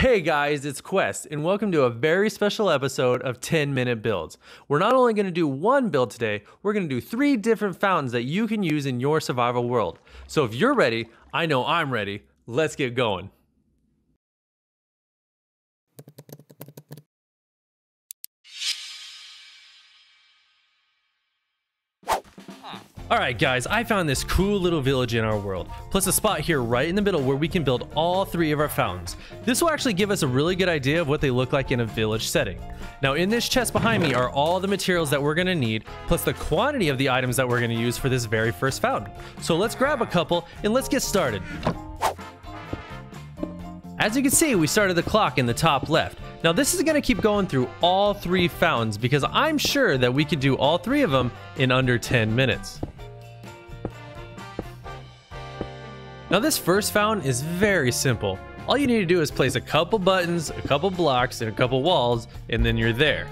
Hey guys, it's Quest, and welcome to a very special episode of 10 Minute Builds. We're not only going to do one build today, we're going to do 3 different fountains that you can use in your survival world. So if you're ready, I know I'm ready, let's get going. Alright guys, I found this cool little village in our world, plus a spot here right in the middle where we can build all 3 of our fountains. This will actually give us a really good idea of what they look like in a village setting. Now in this chest behind me are all the materials that we're going to need, plus the quantity of the items that we're going to use for this very first fountain. So let's grab a couple and let's get started. As you can see, we started the clock in the top left. Now this is going to keep going through all 3 fountains because I'm sure that we could do all 3 of them in under 10 minutes. Now this first fountain is very simple. All you need to do is place a couple buttons, a couple blocks, and a couple walls, and then you're there.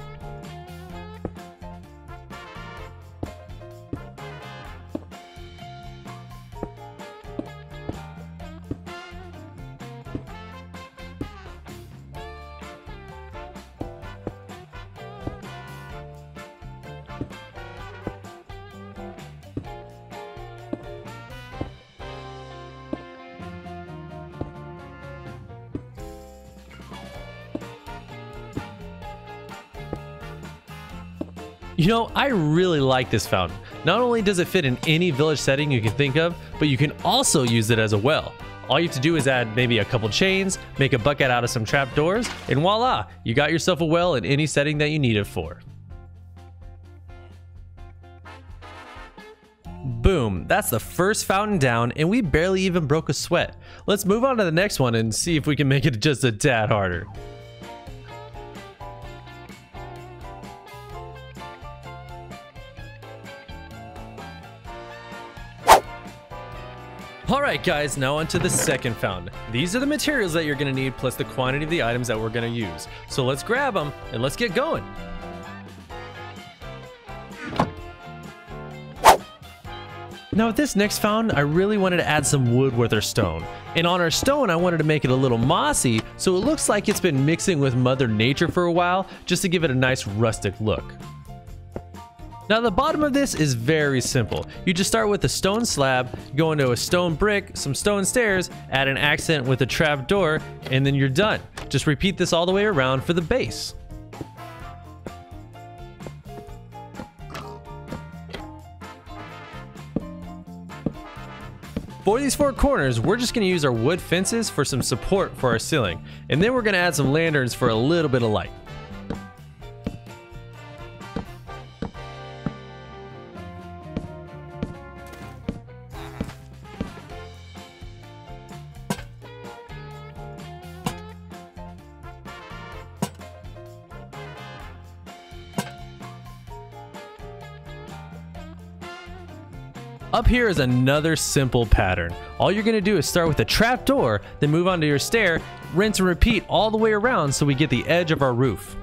You know, I really like this fountain. Not only does it fit in any village setting you can think of, but you can also use it as a well. All you have to do is add maybe a couple chains, make a bucket out of some trapdoors, and voila, you got yourself a well in any setting that you need it for. Boom, that's the first fountain down, and we barely even broke a sweat. Let's move on to the next one and see if we can make it just a tad harder. Alright guys, now onto the second fountain. These are the materials that you're going to need plus the quantity of the items that we're going to use. So let's grab them and let's get going. Now with this next fountain, I really wanted to add some wood with our stone. And on our stone, I wanted to make it a little mossy, so it looks like it's been mixing with Mother Nature for a while, just to give it a nice rustic look. Now the bottom of this is very simple. You just start with a stone slab, go into a stone brick, some stone stairs, add an accent with a trap door, and then you're done. Just repeat this all the way around for the base. For these 4 corners, we're just going to use our wood fences for some support for our ceiling, and then we're going to add some lanterns for a little bit of light. Up here is another simple pattern. All you're going to do is start with a trap door, then move on to your stair, rinse and repeat all the way around so we get the edge of our roof.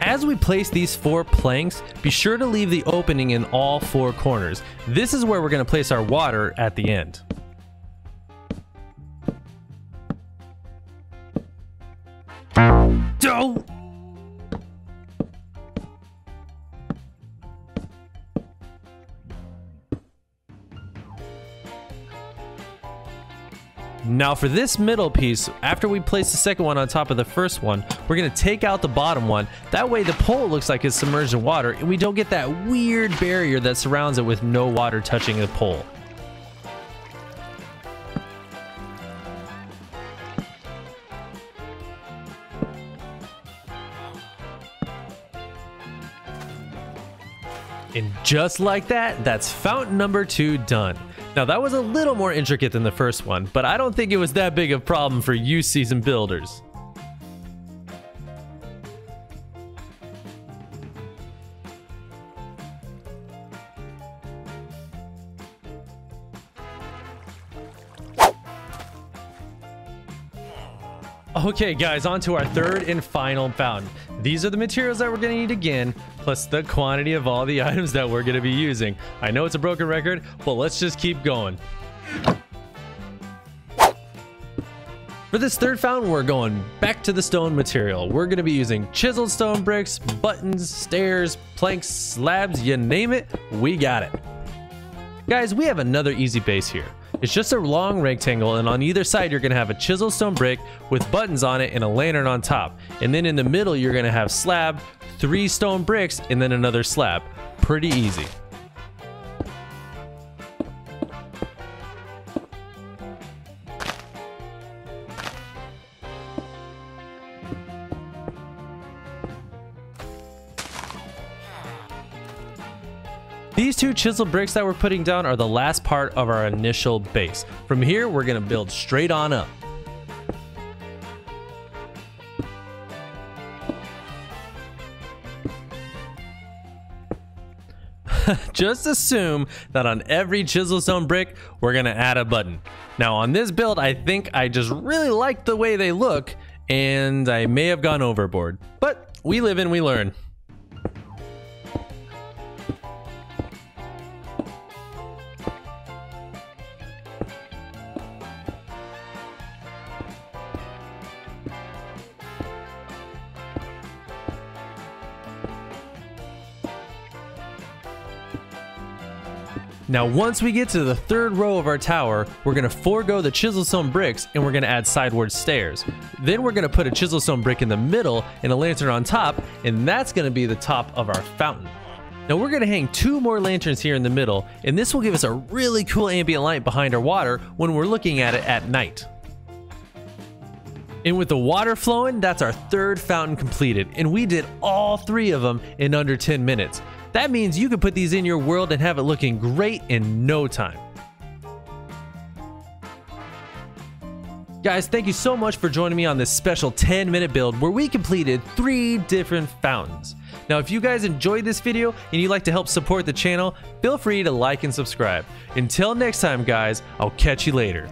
As we place these 4 planks, be sure to leave the opening in all 4 corners. This is where we're going to place our water at the end. Now for this middle piece, after we place the second one on top of the first one, we're going to take out the bottom one. That way the pole looks like it's submerged in water and we don't get that weird barrier that surrounds it with no water touching the pole. And just like that, that's fountain number 2 done. Now that was a little more intricate than the first one, but I don't think it was that big of a problem for you seasoned builders. Okay guys, on to our third and final fountain. These are the materials that we're going to need again, plus the quantity of all the items that we're going to be using. I know it's a broken record, but let's just keep going. For this third fountain, we're going back to the stone material. We're going to be using chiseled stone bricks, buttons, stairs, planks, slabs, you name it, we got it. Guys, we have another easy base here. It's just a long rectangle, and on either side you're going to have a chiseled stone brick with buttons on it and a lantern on top. And then in the middle you're going to have slab, 3 stone bricks, and then another slab. Pretty easy. These 2 chisel bricks that we're putting down are the last part of our initial base. From here, we're going to build straight on up. Just assume that on every chisel stone brick, we're going to add a button. Now on this build, I think I just really like the way they look, and I may have gone overboard, but we live and we learn. Now once we get to the third row of our tower, we're going to forego the chisel stone bricks and we're going to add sideward stairs. Then we're going to put a chisel stone brick in the middle and a lantern on top, and that's going to be the top of our fountain. Now we're going to hang 2 more lanterns here in the middle, and this will give us a really cool ambient light behind our water when we're looking at it at night. And with the water flowing, that's our third fountain completed, and we did all 3 of them in under 10 minutes. That means you can put these in your world and have it looking great in no time. Guys, thank you so much for joining me on this special 10-minute build where we completed 3 different fountains. Now, if you guys enjoyed this video and you'd like to help support the channel, feel free to like and subscribe. Until next time, guys, I'll catch you later.